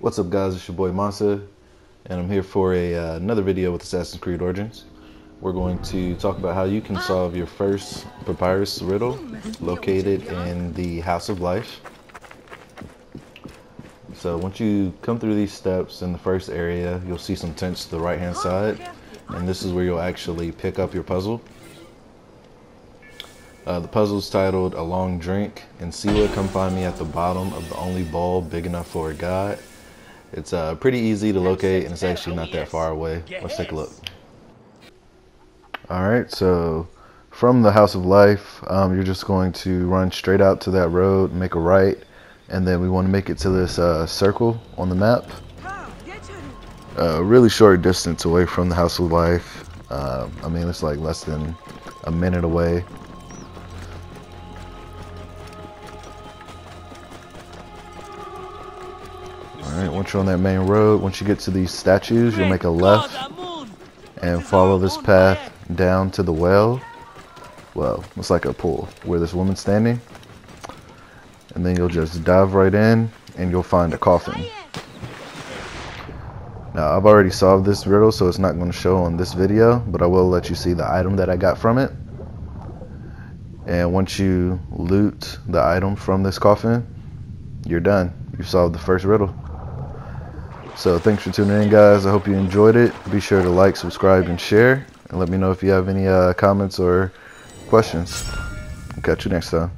What's up, guys? It's your boy Masa, and I'm here for another video with Assassin's Creed Origins. We're going to talk about how you can solve your first Papyrus Riddle located in the House of Life. So once you come through these steps in the first area, you'll see some tents to the right hand side, and this is where you'll actually pick up your puzzle. The puzzle's titled A Long Drink, and Siwa, come find me at the bottom of the only bowl big enough for a god. It's pretty easy to locate, and it's actually not that far away. Let's take a look. Alright, so from the House of Life, you're just going to run straight out to that road, make a right, and then we want to make it to this circle on the map. A really short distance away from the House of Life. I mean, it's like less than a minute away. Alright, once you're on that main road, once you get to these statues, you'll make a left and follow this path down to the well. Well, it's like a pool where this woman's standing. And then you'll just dive right in and you'll find a coffin. Now, I've already solved this riddle, so it's not going to show on this video, but I will let you see the item that I got from it. And once you loot the item from this coffin, you're done. You've solved the first riddle. So thanks for tuning in, guys. I hope you enjoyed it. Be sure to like, subscribe, and share. And let me know if you have any comments or questions. Catch you next time.